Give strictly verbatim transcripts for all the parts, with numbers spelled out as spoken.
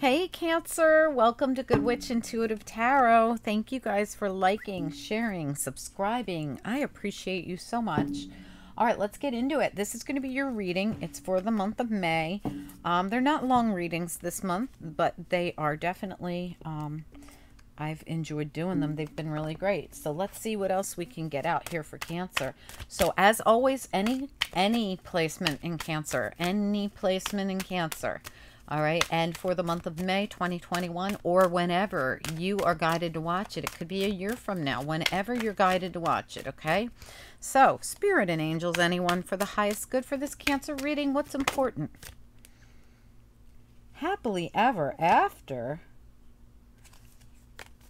Hey Cancer, welcome to Good Witch Intuitive Tarot. Thank you guys for liking, sharing, subscribing. I appreciate you so much. All right, let's get into it. This is going to be your reading. It's for the month of May. Um, they're not long readings this month, but they are definitely, um, I've enjoyed doing them. They've been really great. So let's see what else we can get out here for Cancer. So as always, any, any placement in Cancer, any placement in Cancer. All right, and for the month of May twenty twenty-one, or whenever you are guided to watch it, it could be a year from now, whenever you're guided to watch it, okay? So, Spirit and Angels, anyone for the highest good for this Cancer reading, what's important? Happily ever after.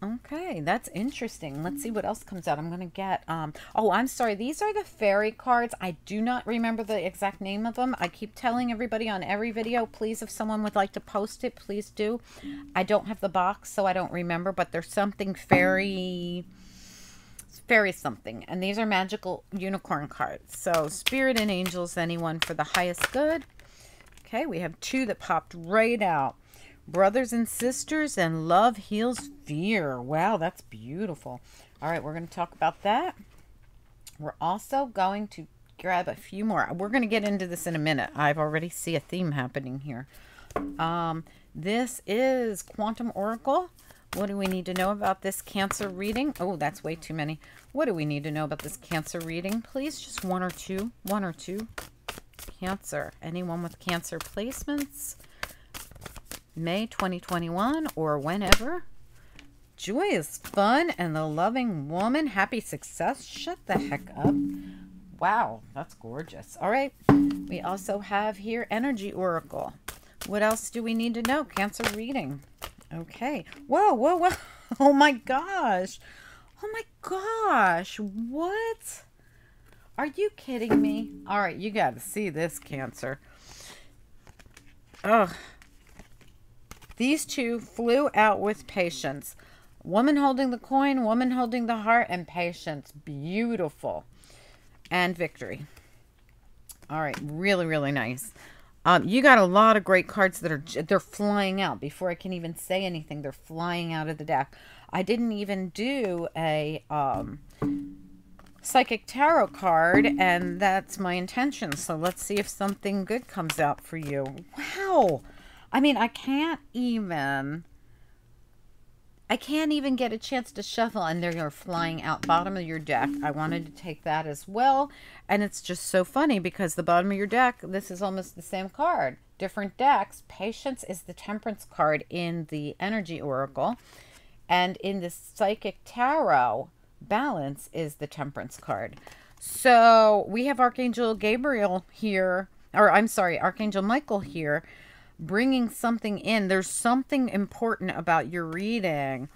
Okay, that's interesting. Let's see what else comes out. I'm going to get, um, oh, I'm sorry. These are the fairy cards. I do not remember the exact name of them. I keep telling everybody on every video, please, if someone would like to post it, please do. I don't have the box, so I don't remember, but there's something fairy, fairy something. And these are magical unicorn cards. So Spirit and Angels, anyone for the highest good. Okay, we have two that popped right out. Brothers and sisters, and love heals fear. Wow, that's beautiful. All right, we're going to talk about that. We're also going to grab a few more. We're going to get into this in a minute. I've already see a theme happening here. Um, this is Quantum Oracle. What do we need to know about this Cancer reading? Oh, that's way too many. What do we need to know about this Cancer reading? Please, just one or two. One or two. Cancer. Anyone with Cancer placements? May twenty twenty-one or whenever. Joy is fun and the loving woman. Happy success. Shut the heck up. Wow, that's gorgeous. All right. We also have here Energy Oracle. What else do we need to know? Cancer reading. Okay. Whoa, whoa, whoa. Oh my gosh. Oh my gosh. What? Are you kidding me? All right. You got to see this, Cancer. Ugh. These two flew out with patience. Woman holding the coin, woman holding the heart, and patience. Beautiful. And victory. All right. Really, really nice. Um, you got a lot of great cards that are, they're flying out. Before I can even say anything, they're flying out of the deck. I didn't even do a um, psychic tarot card, and that's my intention. So let's see if something good comes out for you. Wow. I mean, I can't even, I can't even get a chance to shuffle, and they're flying out bottom of your deck. I wanted to take that as well, and it's just so funny because the bottom of your deck, this is almost the same card. Different decks. Patience is the Temperance card in the Energy Oracle, and in the Psychic Tarot, Balance is the Temperance card. So we have Archangel Gabriel here, or I'm sorry, Archangel Michael here, bringing something in. There's something important about your reading.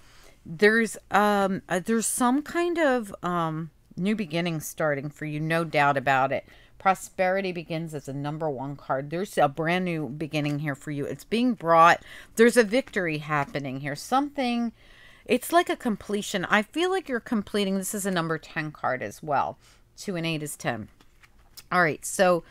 There's um uh, there's some kind of um new beginning starting for you, no doubt about it. Prosperity begins as a number one card. There's a brand new beginning here for you. It's being brought. There's a victory happening here. Something, it's like a completion. I feel like you're completing. This is a number ten card as well. Two and eight is ten. All right, so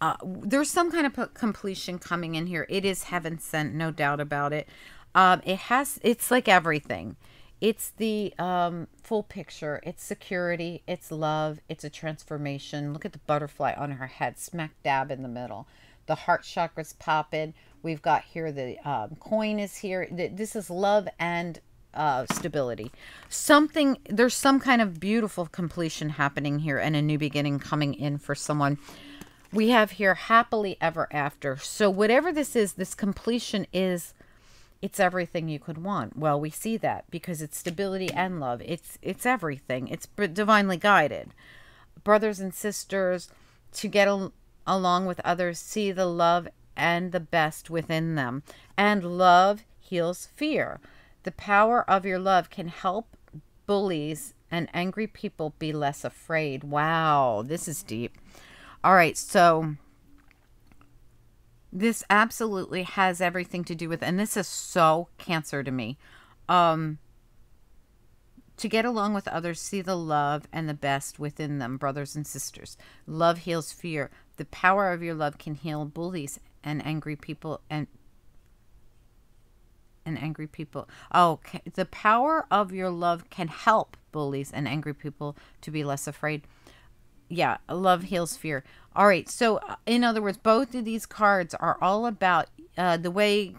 Uh, there's some kind of completion coming in here. It is heaven sent, no doubt about it. Um, it has, it's like everything. It's the um, full picture. It's security. It's love. It's a transformation. Look at the butterfly on her head, smack dab in the middle. The heart chakra's popping. We've got here the um, coin is here. This is love and uh, stability. Something, there's some kind of beautiful completion happening here and a new beginning coming in for someone. We have here happily ever after. So whatever this is, this completion is, it's everything you could want. Well, we see that because it's stability and love. It's, it's everything. It's divinely guided. Brothers and sisters, to get al- along with others, see the love and the best within them. And love heals fear. The power of your love can help bullies and angry people be less afraid. Wow, this is deep. All right, so this absolutely has everything to do with, and this is so Cancer to me, um, to get along with others, see the love and the best within them, brothers and sisters. Love heals fear. The power of your love can heal bullies and angry people and and angry people. Oh, okay. The power of your love can help bullies and angry people to be less afraid. Yeah, love heals fear. All right. So in other words, both of these cards are all about uh, the way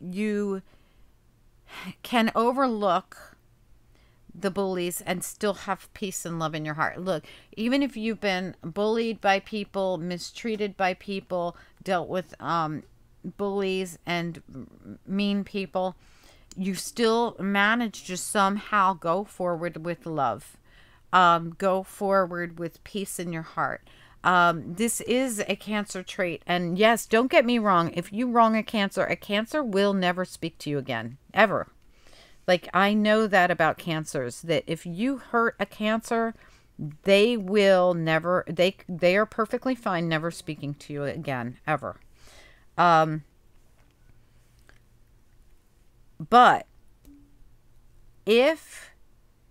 you can overlook the bullies and still have peace and love in your heart. Look, even if you've been bullied by people, mistreated by people, dealt with um, bullies and mean people, you still manage to somehow go forward with love. Um, go forward with peace in your heart. Um, this is a Cancer trait. And yes, don't get me wrong. If you wrong a Cancer, a Cancer will never speak to you again, ever. Like, I know that about Cancers, that if you hurt a Cancer, they will never, they, they are perfectly fine never speaking to you again, ever. Um, but if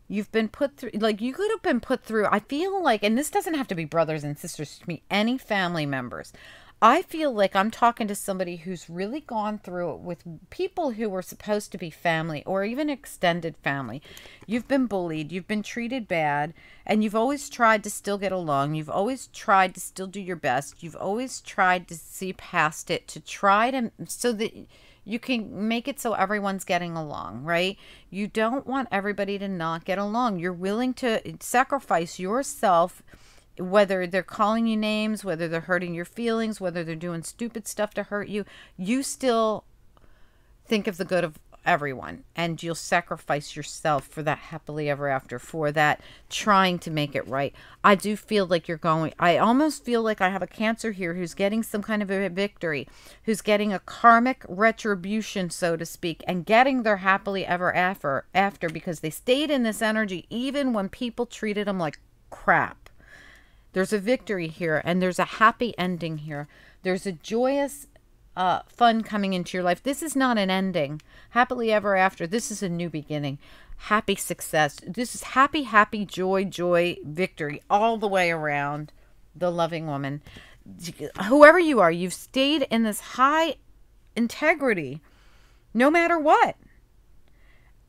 you've been put through, like you could have been put through, I feel like, and this doesn't have to be brothers and sisters to me, any family members. I feel like I'm talking to somebody who's really gone through it with people who were supposed to be family or even extended family. You've been bullied, you've been treated bad, and you've always tried to still get along. You've always tried to still do your best. You've always tried to see past it, to try to, so that you can make it so everyone's getting along, right? You don't want everybody to not get along. You're willing to sacrifice yourself, whether they're calling you names, whether they're hurting your feelings, whether they're doing stupid stuff to hurt you, you still think of the good of everyone, and you'll sacrifice yourself for that happily ever after, for that trying to make it right. I do feel like you're going, I almost feel like I have a Cancer here who's getting some kind of a victory, who's getting a karmic retribution, so to speak, and getting their happily ever after, after because they stayed in this energy even when people treated them like crap. There's a victory here, and there's a happy ending here. There's a joyous uh, fun coming into your life. This is not an ending. Happily ever after. This is a new beginning. Happy success. This is happy, happy, joy, joy, victory all the way around. The loving woman. Whoever you are, you've stayed in this high integrity no matter what.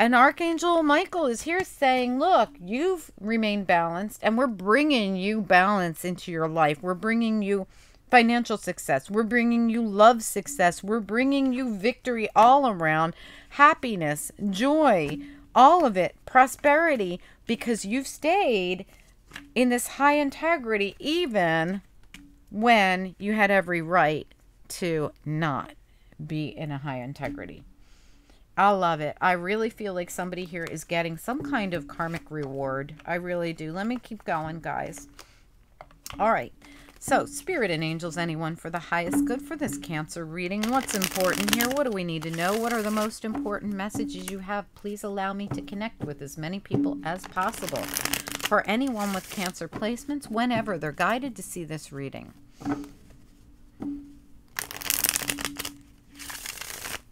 And Archangel Michael is here saying, look, you've remained balanced, and we're bringing you balance into your life. We're bringing you financial success. We're bringing you love success. We're bringing you victory all around, happiness, joy, all of it, prosperity, because you've stayed in this high integrity even when you had every right to not be in a high integrity. I love it. I really feel like somebody here is getting some kind of karmic reward. I really do. Let me keep going, guys. All right. So, Spirit and Angels, anyone for the highest good for this Cancer reading. What's important here? What do we need to know? What are the most important messages you have? Please allow me to connect with as many people as possible. For anyone with Cancer placements, whenever they're guided to see this reading.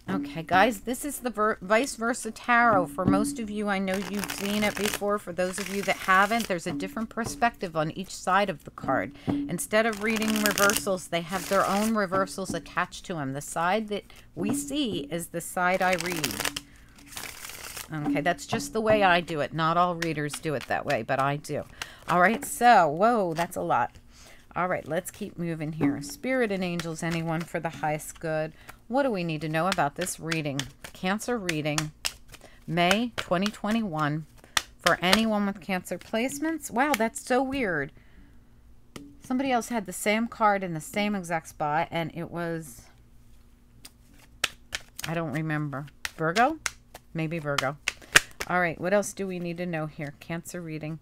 Okay, guys, this is the ver Vice Versa Tarot. For most of you, I know you've seen it before. For those of you that haven't, there's a different perspective on each side of the card. Instead of reading reversals, they have their own reversals attached to them. The side that we see is the side I read. Okay, that's just the way I do it. Not all readers do it that way, but I do. All right, so, whoa, that's a lot. All right, let's keep moving here. Spirit and Angels, anyone for the highest good. What do we need to know about this reading? Cancer reading, May twenty twenty-one. For anyone with Cancer placements. Wow, that's so weird. Somebody else had the same card in the same exact spot, and it was, I don't remember. Virgo? Maybe Virgo. All right, what else do we need to know here? Cancer reading.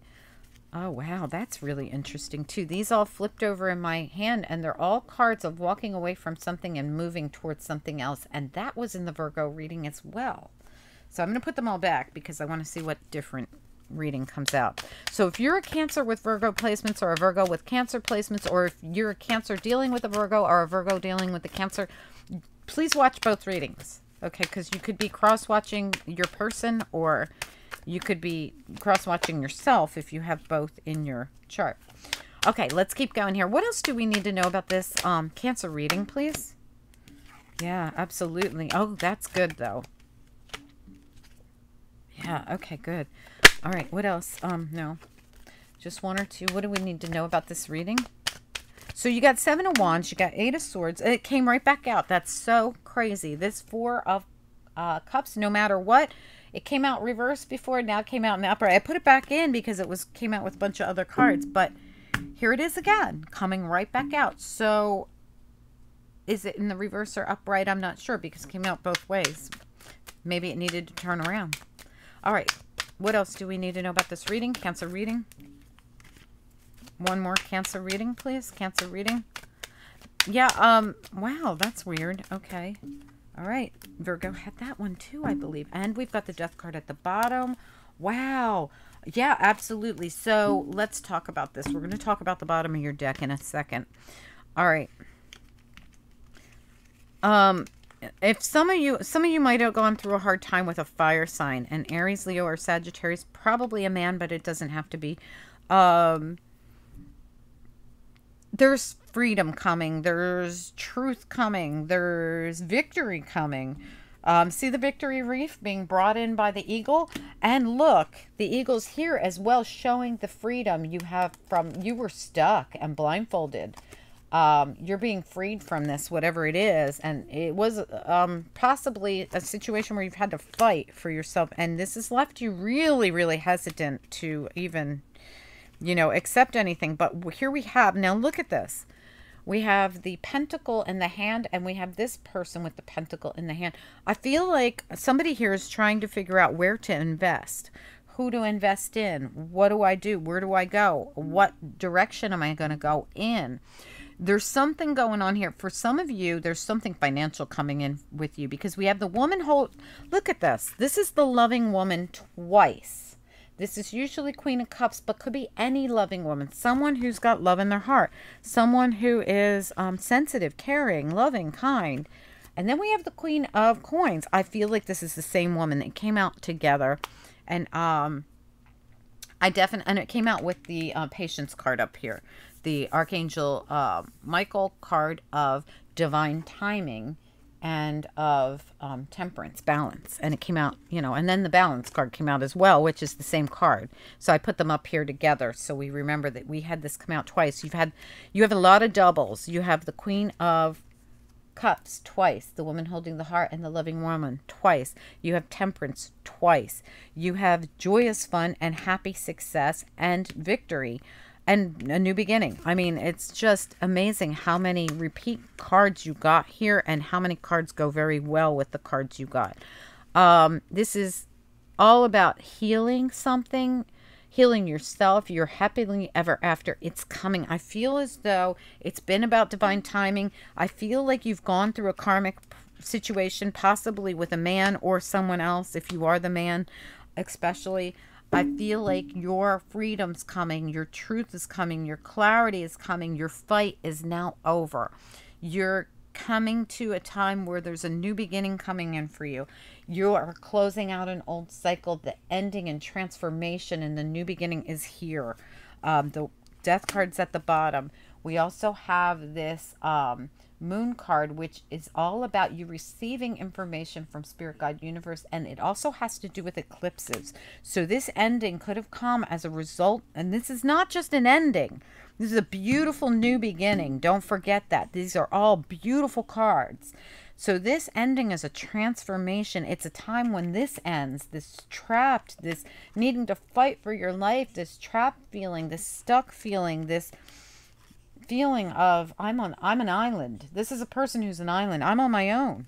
Oh, wow. That's really interesting, too. These all flipped over in my hand, and they're all cards of walking away from something and moving towards something else. And that was in the Virgo reading as well. So I'm going to put them all back because I want to see what different reading comes out. So if you're a Cancer with Virgo placements, or a Virgo with Cancer placements, or if you're a Cancer dealing with a Virgo, or a Virgo dealing with a Cancer, please watch both readings, okay? Because you could be cross-watching your person, or you could be cross-watching yourself if you have both in your chart. Okay, let's keep going here. What else do we need to know about this um, Cancer reading, please? Yeah, absolutely. Oh, that's good, though. Yeah, okay, good. All right, what else? Um, no, just one or two. What do we need to know about this reading? So you got Seven of Wands, you got Eight of Swords. It came right back out. That's so crazy. This Four of uh, Cups, no matter what, it came out reversed before, now it came out in the upper. I put it back in because it was came out with a bunch of other cards, but here it is again, coming right back out. So is it in the reverse or upright? I'm not sure because it came out both ways. Maybe it needed to turn around. All right, what else do we need to know about this reading? Cancer reading. One more Cancer reading, please. Cancer reading. Yeah, um, wow, that's weird. Okay. All right. Virgo had that one too, I believe. And we've got the Death card at the bottom. Wow. Yeah, absolutely. So let's talk about this. We're going to talk about the bottom of your deck in a second. All right. Um, if some of you, some of you might have gone through a hard time with a fire sign, and Aries, Leo, or Sagittarius, probably a man, but it doesn't have to be. Um, there's freedom coming. There's truth coming. There's victory coming. Um, see the victory wreath being brought in by the eagle, and look, the eagle's here as well, showing the freedom you have from, you were stuck and blindfolded. Um, you're being freed from this, whatever it is. And it was, um, possibly a situation where you've had to fight for yourself. And this has left you really, really hesitant to even, you know, accept anything. But here we have, now look at this. We have the pentacle in the hand, and we have this person with the pentacle in the hand. I feel like somebody here is trying to figure out where to invest, who to invest in. What do I do? Where do I go? What direction am I going to go in? There's something going on here. For some of you, there's something financial coming in with you, because we have the woman hold. Look at this. This is the loving woman twice. This is usually Queen of Cups, but could be any loving woman. Someone who's got love in their heart. Someone who is um, sensitive, caring, loving, kind. And then we have the Queen of Coins. I feel like this is the same woman. It came out together. And um, I definitely, and it came out with the uh, Patience card up here. The Archangel uh, Michael card of divine timing and of um, temperance, balance. And it came out, you know, and then the balance card came out as well, which is the same card. So I put them up here together. So we remember that we had this come out twice. You've had, you have a lot of doubles. You have the Queen of Cups twice, the woman holding the heart and the loving woman twice. You have temperance twice. You have joyous fun and happy success and victory and a new beginning. I mean, it's just amazing how many repeat cards you got here and how many cards go very well with the cards you got. Um, this is all about healing something, healing yourself. You're happily ever after. It's coming. I feel as though it's been about divine timing. I feel like you've gone through a karmic situation, possibly with a man or someone else, if you are the man especially. I feel like your freedom's coming. Your truth is coming. Your clarity is coming. Your fight is now over. You're coming to a time where there's a new beginning coming in for you. You are closing out an old cycle. The ending and transformation and the new beginning is here. Um, the Death card's at the bottom. We also have this um, Moon card, which is all about you receiving information from Spirit, God, Universe, and it also has to do with eclipses. So this ending could have come as a result, and this is not just an ending. This is a beautiful new beginning. Don't forget that. These are all beautiful cards. So this ending is a transformation. It's a time when this ends, this trapped, this needing to fight for your life, this trapped feeling, this stuck feeling, this feeling of I'm on, I'm an island. This is a person who's an island. I'm on my own.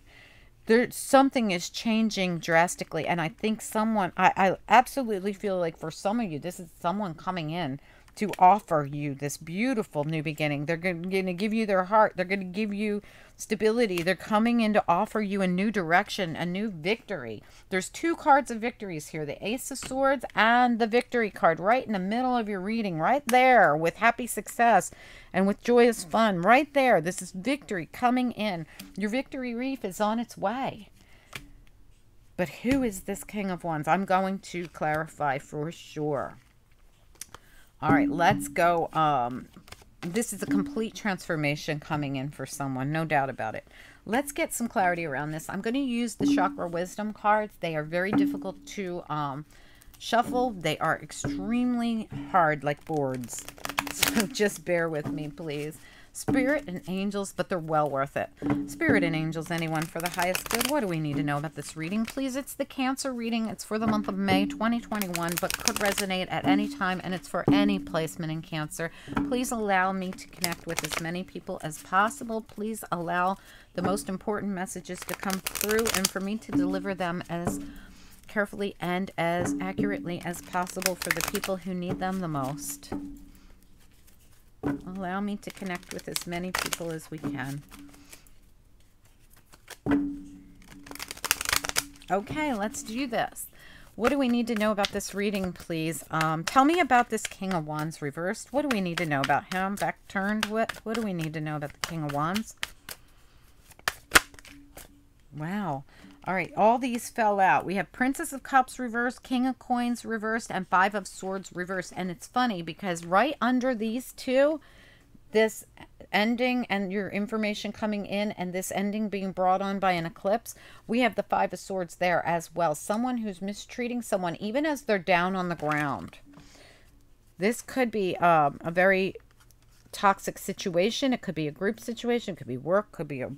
There, something is changing drastically. And I think someone, I, I absolutely feel like for some of you, this is someone coming in to offer you this beautiful new beginning. They're going to give you their heart. They're going to give you stability. They're coming in to offer you a new direction, a new victory. There's two cards of victories here, the Ace of Swords and the Victory card, right in the middle of your reading, right there with happy success and with joyous fun, right there. This is victory coming in. Your victory wreath is on its way. But who is this King of Wands? I'm going to clarify for sure. All right, let's go. Um, this is a complete transformation coming in for someone, no doubt about it. Let's get some clarity around this. I'm going to use the Chakra Wisdom cards. They are very difficult to um, shuffle. They are extremely hard, like boards. So just bear with me, please. Spirit and angels, but they're well worth it. Spirit and angels, anyone for the highest good? What do we need to know about this reading, please? It's the Cancer reading. It's for the month of May twenty twenty-one, but could resonate at any time, and it's for any placement in Cancer. Please allow me to connect with as many people as possible. Please allow the most important messages to come through and for me to deliver them as carefully and as accurately as possible for the people who need them the most. Allow me to connect with as many people as we can. Okay, let's do this. What do we need to know about this reading, please? Um, tell me about this King of Wands reversed. What do we need to know about him? Back turned. What, what do we need to know about the King of Wands? Wow. All right, all these fell out. We have Princess of Cups reversed, King of Coins reversed, and Five of Swords reversed. And it's funny because right under these two, this ending and your information coming in and this ending being brought on by an eclipse, we have the Five of Swords there as well. Someone who's mistreating someone, even as they're down on the ground. This could be um, a very toxic situation. It could be a group situation. It could be work. Could be a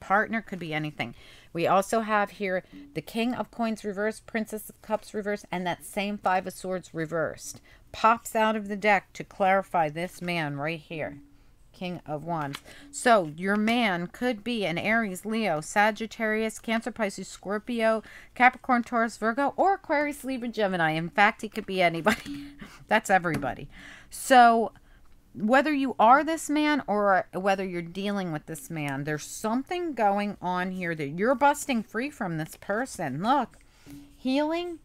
partner, could be anything. We also have here the King of Coins reversed, Princess of Cups reversed, and that same Five of Swords reversed pops out of the deck to clarify this man right here, King of Wands. So your man could be an Aries, Leo, Sagittarius, Cancer, Pisces, Scorpio, Capricorn, Taurus, Virgo, or Aquarius, Libra, Gemini. In fact, he could be anybody. That's everybody. So whether you are this man or whether you're dealing with this man, there's something going on here that you're busting free from this person. Look, healing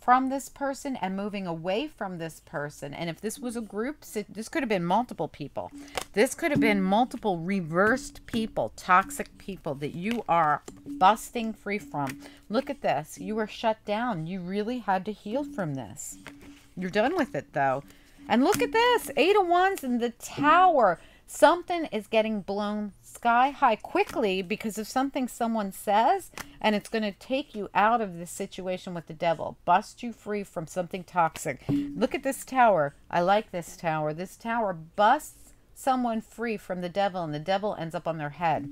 from this person and moving away from this person. And if this was a group, this could have been multiple people. This could have been multiple reversed people, toxic people that you are busting free from. Look at this. You were shut down. You really had to heal from this. You're done with it, though. And look at this, Eight of Wands in the Tower. Something is getting blown sky high quickly because of something someone says, and it's going to take you out of the situation with the devil, bust you free from something toxic. Look at this tower. I like this tower. This tower busts someone free from the devil, and the devil ends up on their head.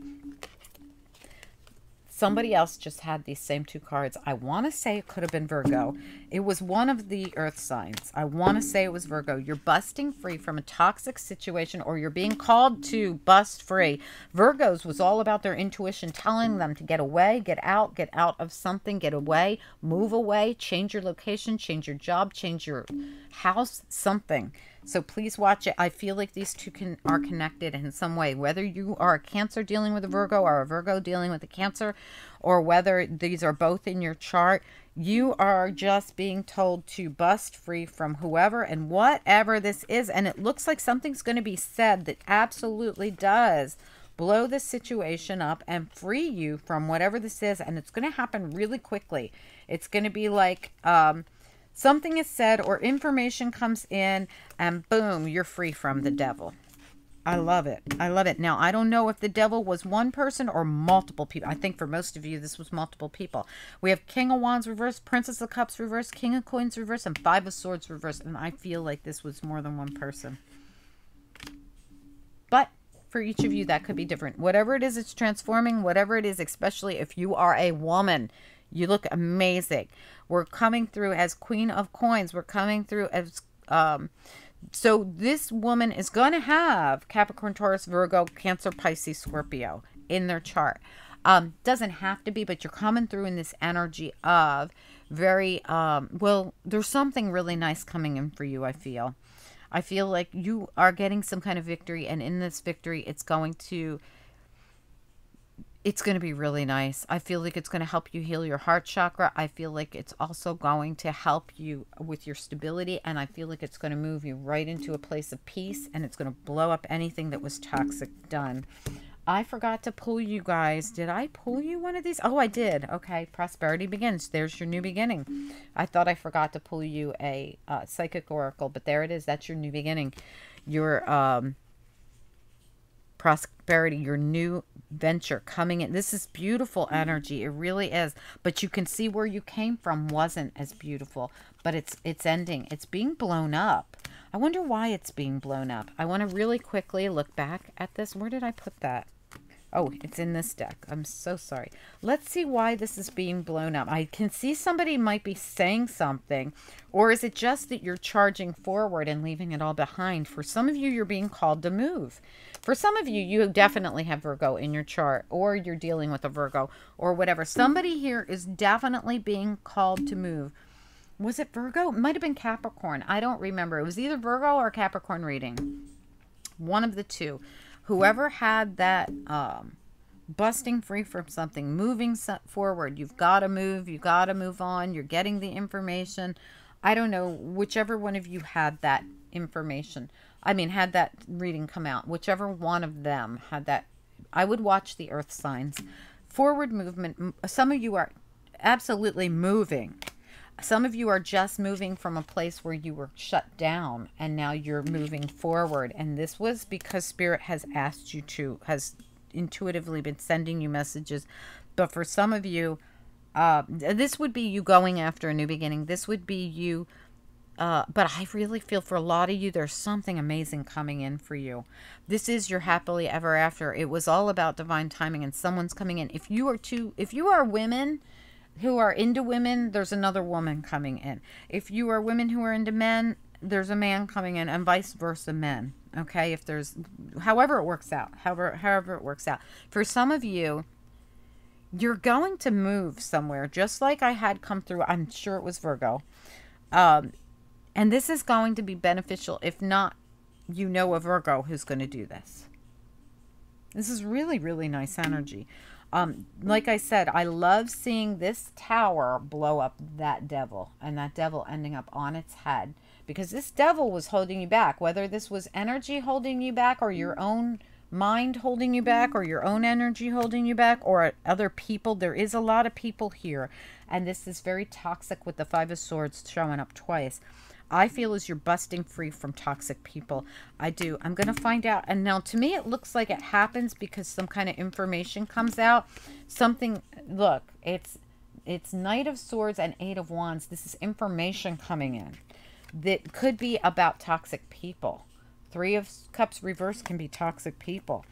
Somebody else just had these same two cards. I want to say it could have been Virgo. It was one of the earth signs. I want to say it was Virgo. You're busting free from a toxic situation, or you're being called to bust free. Virgos was all about their intuition telling them to get away, get out, get out of something, get away, move away, change your location, change your job, change your house, something. So please watch it. I feel like these two can, are connected in some way. Whether you are a Cancer dealing with a Virgo or a Virgo dealing with a Cancer, or whether these are both in your chart, you are just being told to bust free from whoever and whatever this is. And it looks like something's going to be said that absolutely does blow this situation up and free you from whatever this is. And it's going to happen really quickly. It's going to be like... Um, something is said or information comes in and boom, you're free from the devil. I love it. I love it. Now, I don't know if the devil was one person or multiple people. I think for most of you, this was multiple people. We have King of Wands reversed, Princess of Cups reversed, King of Coins reversed, and Five of Swords reversed. And I feel like this was more than one person. But for each of you, that could be different. Whatever it is, it's transforming. Whatever it is, especially if you are a woman, you look amazing. We're coming through as Queen of Coins. We're coming through as, um, so this woman is going to have Capricorn, Taurus, Virgo, Cancer, Pisces, Scorpio in their chart. Um, doesn't have to be, but you're coming through in this energy of very, um, well, there's something really nice coming in for you, I feel. I feel like you are getting some kind of victory, and in this victory, it's going to, it's going to be really nice. I feel like it's going to help you heal your heart chakra. I feel like it's also going to help you with your stability. And I feel like it's going to move you right into a place of peace. And it's going to blow up anything that was toxic done. I forgot to pull you guys. Did I pull you one of these? Oh, I did. Okay. Prosperity begins. There's your new beginning. I thought I forgot to pull you a uh, psychic oracle, but there it is. That's your new beginning. Your, um, prosperity, your new venture coming in. This is beautiful energy. It really is. But you can see where you came from wasn't as beautiful, but it's it's ending. It's being blown up. I wonder why it's being blown up. I want to really quickly look back at this. Where did I put that? Oh, it's in this deck. I'm so sorry. Let's see why this is being blown up. I can see somebody might be saying something, or is it just that you're charging forward and leaving it all behind? For some of you, you're being called to move. For some of you, you definitely have Virgo in your chart, or you're dealing with a Virgo or whatever. Somebody here is definitely being called to move. Was it Virgo? It might have been Capricorn. I don't remember. It was either Virgo or Capricorn reading. One of the two. Whoever had that um, busting free from something, moving forward, you've got to move, you've got to move on, you're getting the information. I don't know, whichever one of you had that information. I mean, had that reading come out, whichever one of them had that. I would watch the earth signs. Forward movement, some of you are absolutely moving. Some of you are just moving from a place where you were shut down, and now you're moving forward. And this was because Spirit has asked you to, has intuitively been sending you messages. But for some of you, uh, this would be you going after a new beginning. This would be you. Uh, but I really feel for a lot of you, there's something amazing coming in for you. This is your happily ever after. It was all about divine timing, and someone's coming in. If you are too, if you are women who are into women, there's another woman coming in. If you are women who are into men, there's a man coming in, and vice versa, men. Okay, if there's, however it works out, however, however it works out. For some of you, you're going to move somewhere, just like I had come through. I'm sure it was Virgo. Um, and this is going to be beneficial. If not, you know a Virgo who's going to do this. This is really, really nice energy. Um, like I said, I love seeing this tower blow up that devil, and that devil ending up on its head, because this devil was holding you back, whether this was energy holding you back, or your own mind holding you back, or your own energy holding you back, or other people. There is a lot of people here, and this is very toxic with the Five of Swords showing up twice. I feel as you're busting free from toxic people. I do. I'm going to find out. And now to me, it looks like it happens because some kind of information comes out. Something, look, it's, it's Knight of Swords and Eight of Wands. This is information coming in that could be about toxic people. Three of Cups reverse can be toxic people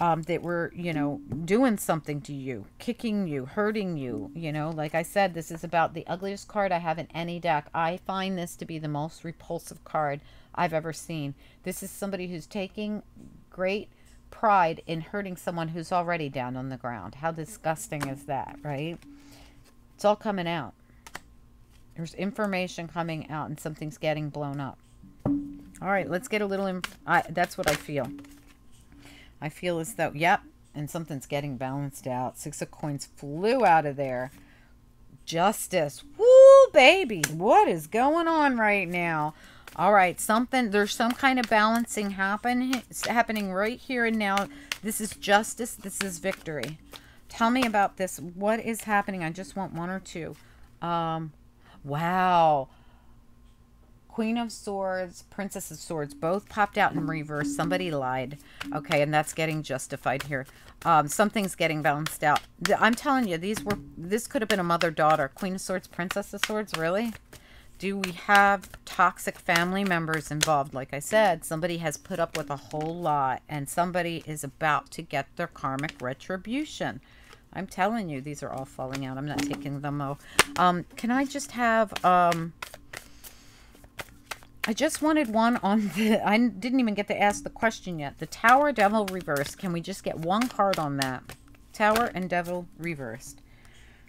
um, that were, you know, doing something to you, kicking you, hurting you. You know, like I said, this is about the ugliest card I have in any deck. I find this to be the most repulsive card I've ever seen. This is somebody who's taking great pride in hurting someone who's already down on the ground. How disgusting is that, right? It's all coming out. There's information coming out, and something's getting blown up. All right, let's get a little, inf I, that's what I feel. I feel as though, yep, and something's getting balanced out. Six of Coins flew out of there. Justice, woo, baby, what is going on right now? All right, something, there's some kind of balancing happen, happening right here and now. This is justice, this is victory. Tell me about this, what is happening? I just want one or two. Um, wow. Queen of Swords, Princess of Swords, both popped out in reverse. Somebody lied. Okay, and that's getting justified here. Um, something's getting balanced out. I'm telling you, these were, this could have been a mother-daughter. Queen of Swords, Princess of Swords, really? Do we have toxic family members involved? Like I said, somebody has put up with a whole lot, and somebody is about to get their karmic retribution. I'm telling you, these are all falling out. I'm not taking them off. Um, can I just have... Um, I just wanted one on the, I didn't even get to ask the question yet. The Tower, Devil, reversed. Can we just get one card on that? Tower and Devil reversed.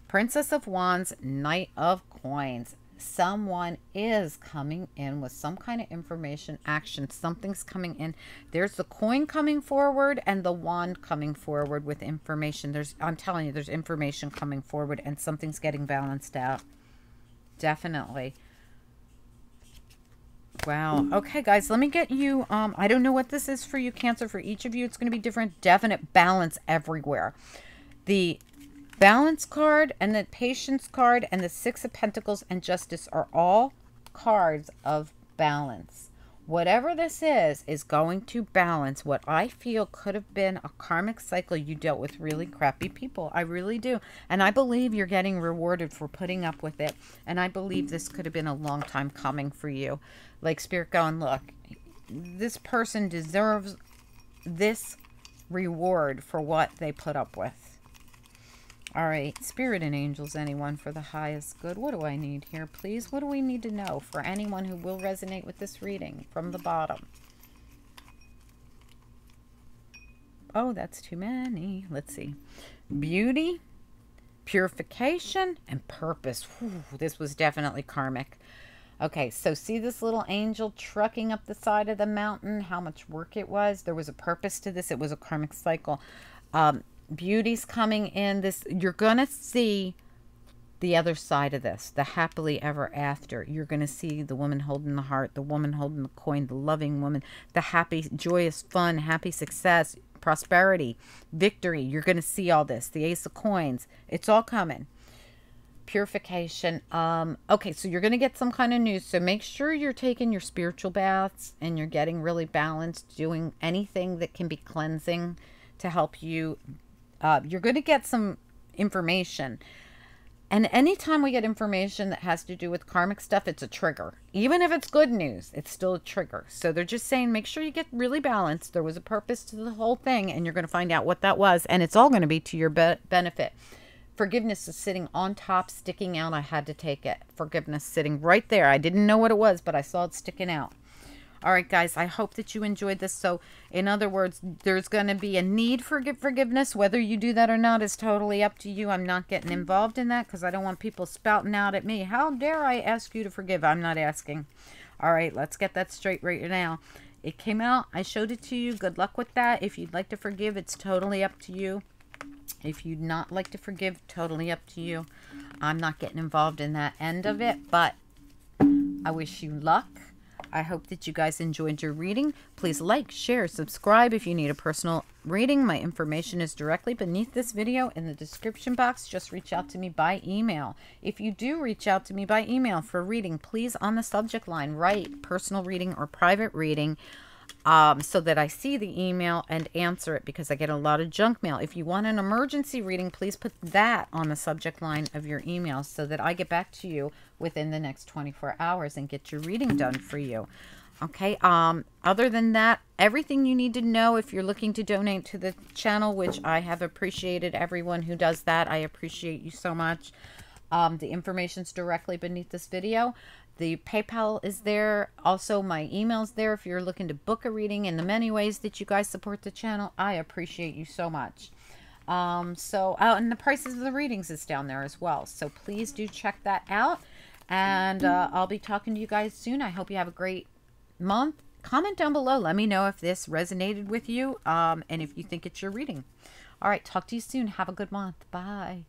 Princess of Wands, Knight of Coins. Someone is coming in with some kind of information, action. Something's coming in. There's the coin coming forward and the wand coming forward with information. There's, I'm telling you, there's information coming forward, and something's getting balanced out. Definitely. Wow. Okay, guys, let me get you, um, I don't know what this is for you, Cancer. For each of you, it's going to be different. Definite balance everywhere. The balance card and the patience card and the Six of Pentacles and Justice are all cards of balance. Whatever this is, is going to balance what I feel could have been a karmic cycle you dealt with really crappy people. I really do. And I believe you're getting rewarded for putting up with it. And I believe this could have been a long time coming for you. Like Spirit going, look, this person deserves this reward for what they put up with. All right, Spirit and angels, anyone for the highest good. What do I need here, please? What do we need to know for anyone who will resonate with this reading from the bottom? Oh, that's too many. Let's see. Beauty, purification, and purpose. Whew, this was definitely karmic. Okay, so see this little angel trucking up the side of the mountain? How much work it was. There was a purpose to this. It was a karmic cycle. Um... Beauty's coming in. This, you're gonna see the other side of this, the happily ever after. You're gonna see the woman holding the heart, the woman holding the coin, the loving woman, the happy, joyous, fun, happy, success, prosperity, victory. You're gonna see all this. The Ace of Coins. It's all coming. Purification. Um okay, so you're gonna get some kind of news, so make sure you're taking your spiritual baths and you're getting really balanced, doing anything that can be cleansing to help you. Uh, you're going to get some information. And anytime we get information that has to do with karmic stuff, it's a trigger. Even if it's good news, it's still a trigger. So they're just saying, make sure you get really balanced. There was a purpose to the whole thing, and you're going to find out what that was. And it's all going to be to your be benefit. Forgiveness is sitting on top, sticking out. I had to take it. Forgiveness sitting right there. I didn't know what it was, but I saw it sticking out. All right, guys, I hope that you enjoyed this. So, in other words, there's going to be a need for forgiveness. Whether you do that or not is totally up to you. I'm not getting involved in that because I don't want people spouting out at me. How dare I ask you to forgive? I'm not asking. All right, let's get that straight right now. It came out. I showed it to you. Good luck with that. If you'd like to forgive, it's totally up to you. If you'd not like to forgive, totally up to you. I'm not getting involved in that end of it, but I wish you luck. I hope that you guys enjoyed your reading. Please like, share, subscribe if you need a personal reading. My information is directly beneath this video in the description box. Just reach out to me by email. If you do reach out to me by email for reading, please on the subject line write personal reading or private reading um, so that I see the email and answer it, because I get a lot of junk mail. If you want an emergency reading, please put that on the subject line of your email so that I get back to you within the next twenty-four hours and get your reading done for you. Okay, um, other than that, everything you need to know if you're looking to donate to the channel, which I have appreciated everyone who does that. I appreciate you so much. Um, the information's directly beneath this video. The PayPal is there. Also, my email's there if you're looking to book a reading. In the many ways that you guys support the channel, I appreciate you so much. Um, so, uh, and the prices of the readings is down there as well. So please do check that out. And uh, I'll be talking to you guys soon. I hope you have a great month. Comment down below. Let me know if this resonated with you um, and if you think it's your reading. All right. Talk to you soon. Have a good month. Bye.